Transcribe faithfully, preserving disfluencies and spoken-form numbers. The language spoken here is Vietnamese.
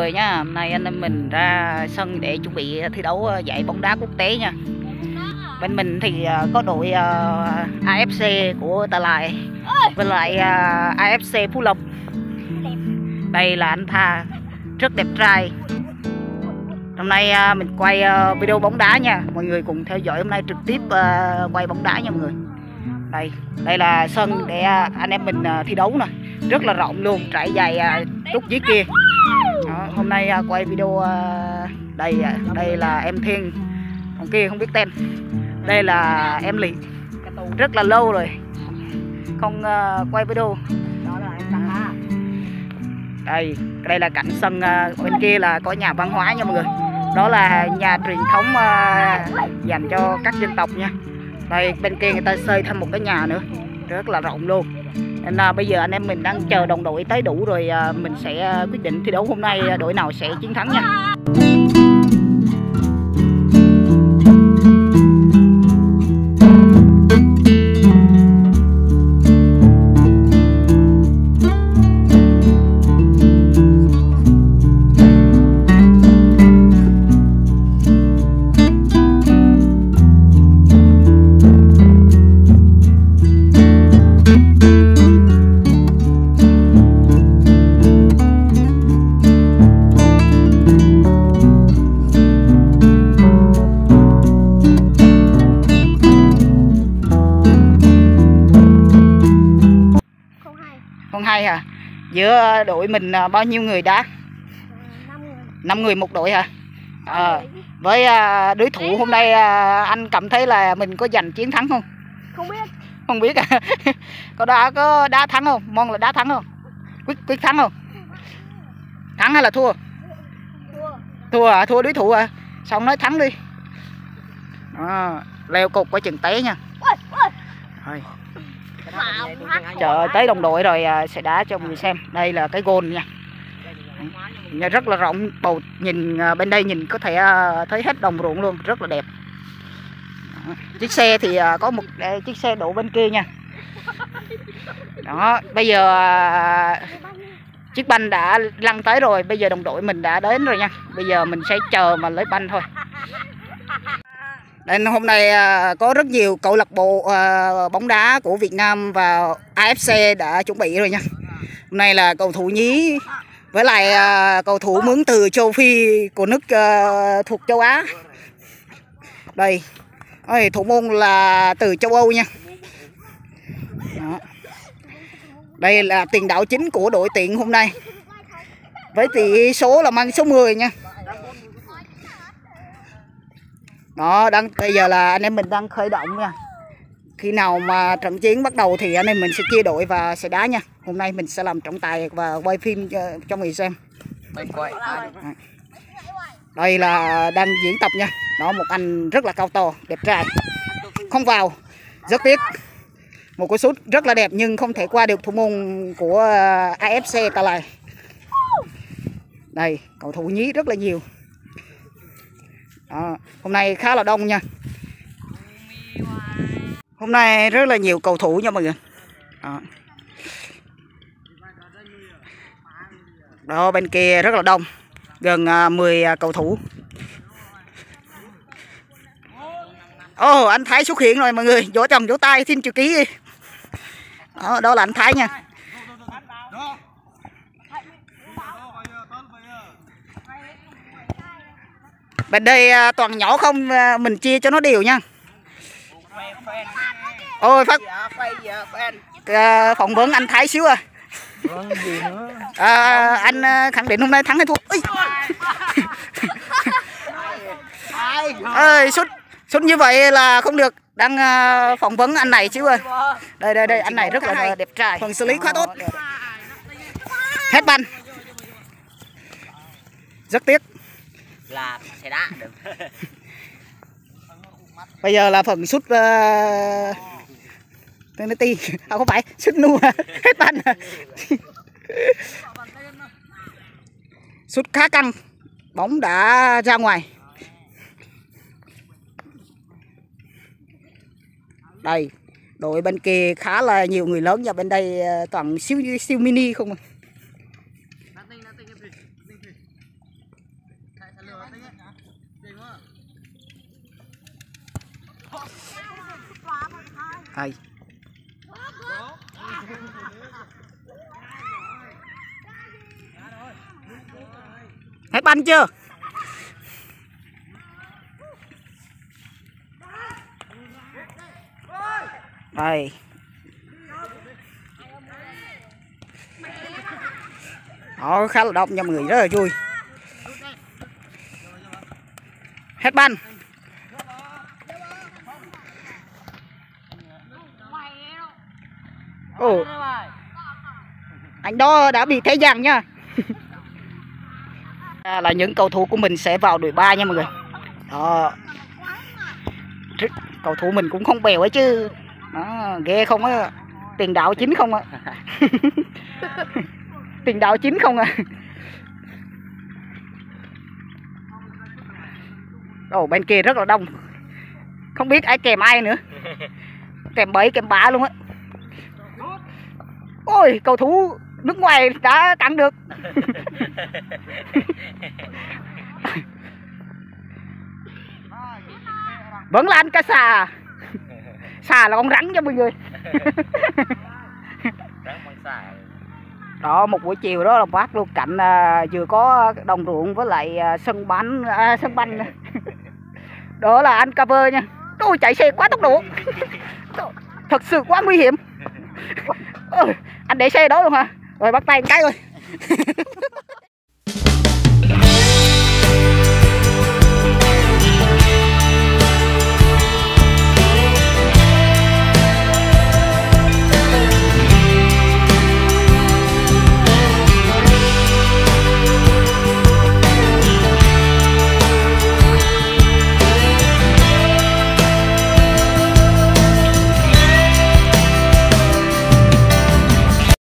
Rồi nha, hôm nay anh em mình ra sân để chuẩn bị thi đấu giải bóng đá quốc tế nha. Bên mình thì có đội a ép xê của Tà Lại với lại a ép xê Phú Lộc. Đây là anh Tha, rất đẹp trai. Hôm nay mình quay video bóng đá nha, mọi người cùng theo dõi. Hôm nay trực tiếp quay bóng đá nha mọi người. Đây, đây là sân để anh em mình thi đấu nè, rất là rộng luôn, trải dài chút dưới kia. Đó, hôm nay quay video đây, đây là em Thiên, còn kia không biết tên. Đây là em Lị, rất là lâu rồi không quay video. Đây, đây là cạnh sân, bên kia là có nhà văn hóa nha mọi người. Đó là nhà truyền thống dành cho các dân tộc nha. Đây, bên kia người ta xây thêm một cái nhà nữa, rất là rộng luôn. Nên là bây giờ anh em mình đang chờ đồng đội tới đủ rồi mình sẽ quyết định thi đấu hôm nay đội nào sẽ chiến thắng nha. Hay hả? Giữa đội mình bao nhiêu người đá? năm người một đội hả? À, với đối thủ hôm nay anh cảm thấy là mình có giành chiến thắng không? Không biết. Không biết à? Có đá có đá thắng không? Mong là đá thắng không? Quyết quyết thắng không? Thắng hay là thua? Thua. Thua à? Thua đối thủ à? Xong nói thắng đi. À, leo cục qua chừng té nha. Thôi. Trời ơi, tới đồng đội rồi sẽ đá cho mọi người xem. Đây là cái goal nha. Nhà rất là rộng, bầu nhìn bên đây nhìn có thể thấy hết đồng ruộng luôn, rất là đẹp. Chiếc xe thì có một chiếc xe đổ bên kia nha. Đó, bây giờ chiếc banh đã lăn tới rồi, bây giờ đồng đội mình đã đến rồi nha. Bây giờ mình sẽ chờ mà lấy banh thôi. Nên hôm nay có rất nhiều câu lạc bộ bóng đá của Việt Nam và a ép xê đã chuẩn bị rồi nha. Hôm nay là cầu thủ nhí với lại cầu thủ mướn từ Châu Phi của nước thuộc Châu Á. Đây, thủ môn là từ Châu Âu nha. Đó. Đây là tiền đạo chính của đội tuyển hôm nay. Với tỷ số là mang số mười nha. Đó, đang bây giờ là anh em mình đang khởi động nha. Khi nào mà trận chiến bắt đầu thì anh em mình sẽ chia đội và sẽ đá nha. Hôm nay mình sẽ làm trọng tài và quay phim cho, cho người xem. Đây là đang diễn tập nha. Đó, một anh rất là cao to, đẹp trai. Không vào, rất tiếc. Một cú sút rất là đẹp nhưng không thể qua được thủ môn của a ép xê Tà Lại. Đây, cầu thủ nhí rất là nhiều. À, hôm nay khá là đông nha. Hôm nay rất là nhiều cầu thủ nha mọi người. Đó, Đó bên kia rất là đông, gần mười cầu thủ. Ồ, oh, anh Thái xuất hiện rồi mọi người. Vỗ chồng vỗ tay xin chữ ký. Đó, đó là anh Thái nha. Bên đây toàn nhỏ không, mình chia cho nó đều nha. Ôi phát à, phỏng vấn anh Thái xíu à. À, anh khẳng định hôm nay thắng hay thua? Ơi sút sút như vậy là không được, đang phỏng vấn anh này xíu ơi. Đây đây đây, anh này rất là đẹp trai, phần xử lý khá tốt. Hết bàn, rất tiếc. Là sẽ đá được. Bây giờ là phần sút penalty, à không phải, sút nua hết bàn. Sút khá căng, bóng đã ra ngoài. Đây, đội bên kia khá là nhiều người lớn và bên đây toàn siêu siêu mini không. Ai hết banh chưa? Đây họ khá là đông nha mọi người, rất là vui. Hết banh. Ồ, anh đó đã bị thế giằng nha. Là những cầu thủ của mình sẽ vào đội ba nha mọi người. Đó, cầu thủ mình cũng không bèo ấy chứ. Đó, ghê không á, tiền đạo chính không á. Tiền đạo chính không à. Ồ, bên kia rất là đông, không biết ai kèm ai nữa, kèm bẫy kèm bả luôn á. Ôi, cầu thủ nước ngoài đã cản được. Vẫn là anh cá xà. Xà là con rắn cho mọi người. Đó, một buổi chiều đó là bác luôn, cạnh à, vừa có đồng ruộng với lại à, sân bánh à, sân banh. Đó là anh cover nha. Tôi chạy xe quá tốc độ. Thật sự quá nguy hiểm. Ừ, anh để xe đó luôn hả? Rồi bắt tay một cái rồi.